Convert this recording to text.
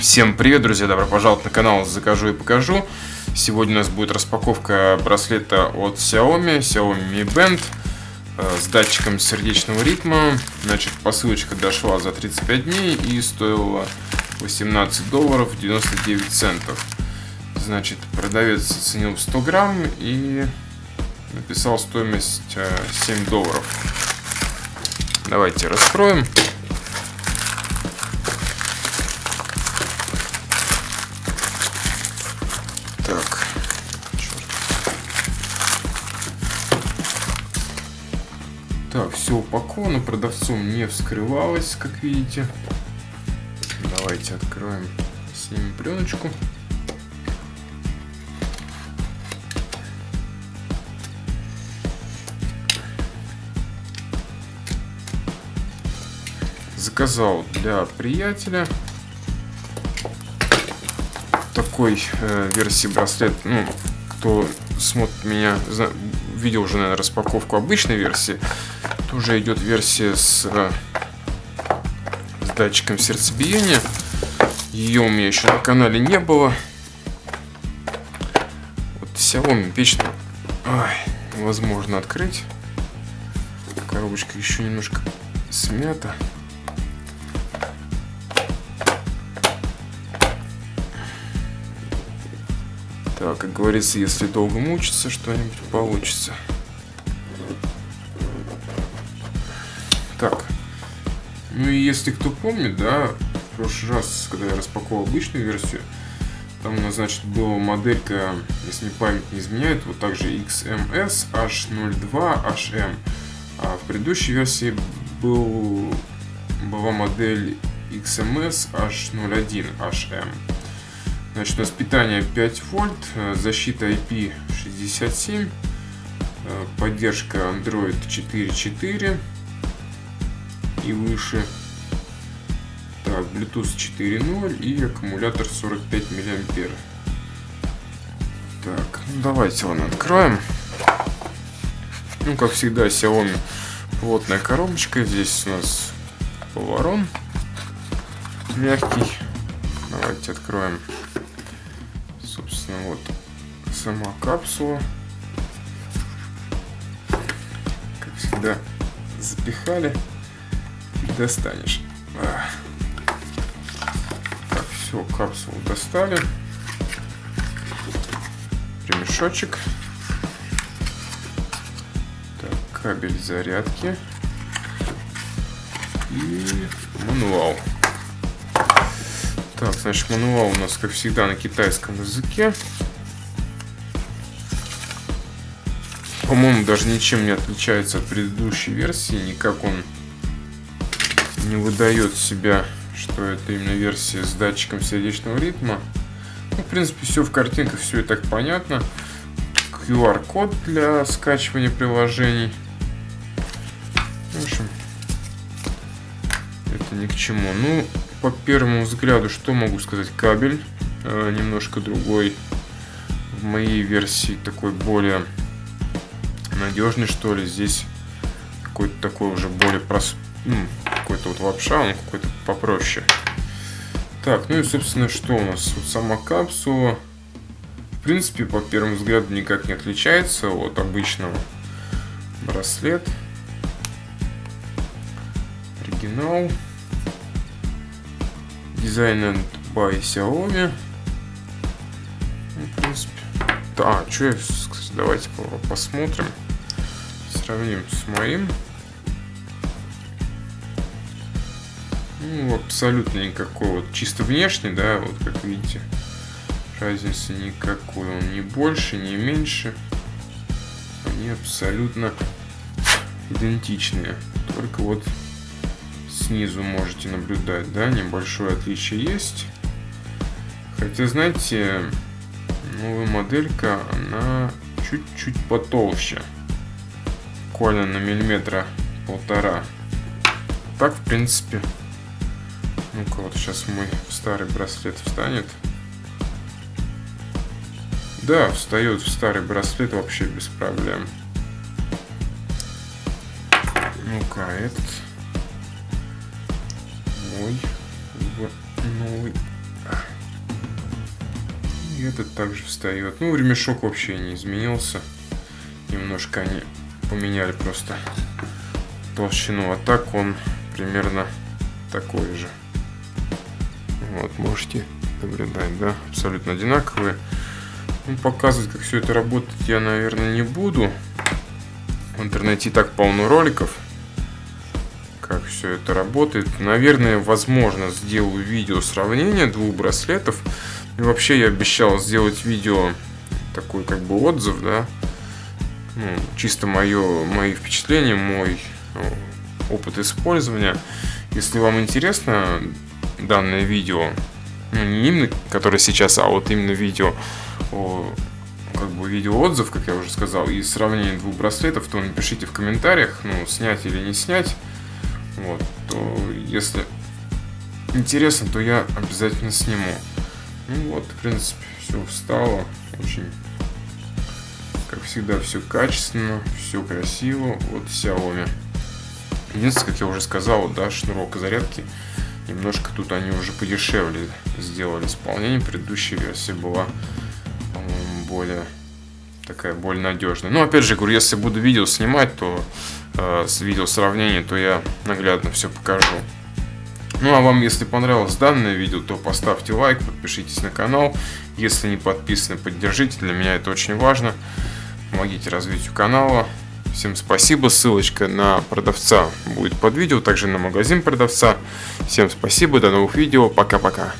Всем привет, друзья! Добро пожаловать на канал «Закажу и покажу». Сегодня у нас будет распаковка браслета от Xiaomi Mi Band с датчиком сердечного ритма. Значит, посылочка дошла за 35 дней и стоила $18.99. Значит, продавец оценил 100 грамм и написал стоимость $7. Давайте раскроем. Так, так, все упаковано, продавцом не вскрывалось, как видите. Давайте откроем, снимем пленочку. Заказал для приятеля такой версии браслет. Ну, кто смотрит меня, видел уже, наверное, распаковку обычной версии. Тут уже идет версия с датчиком сердцебиения. Ее у меня еще на канале не было. Вот Xiaomi вечно невозможно открыть. Коробочка еще немножко смята. Так, как говорится, если долго мучиться, что-нибудь получится. Так, ну и если кто помнит, да, в прошлый раз, когда я распаковал обычную версию, там у нас, значит, была моделька, если память не изменяет, вот также XMS H02 HM. А в предыдущей версии была модель XMS H01 HM. Значит, у нас питание 5 вольт, защита IP67, поддержка Android 4.4 и выше, так, Bluetooth 4.0 и аккумулятор 45 мА. Так, давайте его откроем. Ну, как всегда, Xiaomi плотная коробочка, здесь у нас поворот мягкий. Давайте откроем. Собственно, вот сама капсула. Как всегда, запихали и достанешь. Так, все, капсулу достали. Ремешочек. Так, кабель зарядки. И мануал. Так, значит, мануал у нас, как всегда, на китайском языке. По-моему, даже ничем не отличается от предыдущей версии. Никак он не выдает себя, что это именно версия с датчиком сердечного ритма. Ну, в принципе, все в картинках, все и так понятно. QR-код для скачивания приложений. В общем, это ни к чему. Ну, по первому взгляду, что могу сказать? Кабель немножко другой. В моей версии такой более надежный, что ли. Здесь какой-то такой уже более простой. Какой-то вот лапша, он какой-то попроще. Так, ну и, собственно, что у нас? Вот сама капсула. В принципе, по первому взгляду никак не отличается от обычного браслета. Оригинал. Designed by Xiaomi. Ну, в принципе. Да, что я, кстати, давайте посмотрим. Сравним с моим. Ну, абсолютно никакой. Вот чисто внешний, да, вот как видите. Разницы никакой. Он не больше, не меньше. Они абсолютно идентичные. Только вот снизу можете наблюдать, да, небольшое отличие есть. Хотя, знаете, новая моделька, она чуть-чуть потолще. Буквально на миллиметра-полтора. Так, в принципе. Ну-ка, вот сейчас мой старый браслет встанет. Да, встает в старый браслет вообще без проблем. Ну-ка, этот... новый. И этот также встает. Ну, ремешок вообще не изменился. Немножко они поменяли просто толщину. А так он примерно такой же. Вот, можете наблюдать, да? Абсолютно одинаковые. Ну, показывать, как все это работает, я, наверное, не буду. В интернете и так полно роликов, как все это работает. Наверное, возможно, сделаю видео сравнение двух браслетов. И вообще я обещал сделать видео, такой как бы отзыв, да. Ну, чисто мои впечатления, мой опыт использования. Если вам интересно данное видео, ну, не именно, которое сейчас, а вот именно видео, как бы видеоотзыв, как я уже сказал, и сравнение двух браслетов, то напишите в комментариях, ну, снять или не снять. Вот, то если интересно, то я обязательно сниму. Ну вот, в принципе, все встало. Очень, как всегда, все качественно, все красиво. Вот Xiaomi. Единственное, как я уже сказал, да, шнурок зарядки. Немножко тут они уже подешевле сделали исполнение. Предыдущая версия была, по-моему, более надежная. Но опять же говорю, если буду видео снимать, то с видео сравнение, то я наглядно все покажу. Ну а вам, если понравилось данное видео, то поставьте лайк, подпишитесь на канал. Если не подписаны, поддержите, для меня это очень важно. Помогите развитию канала. Всем спасибо, ссылочка на продавца будет под видео, также на магазин продавца. Всем спасибо, до новых видео, пока-пока.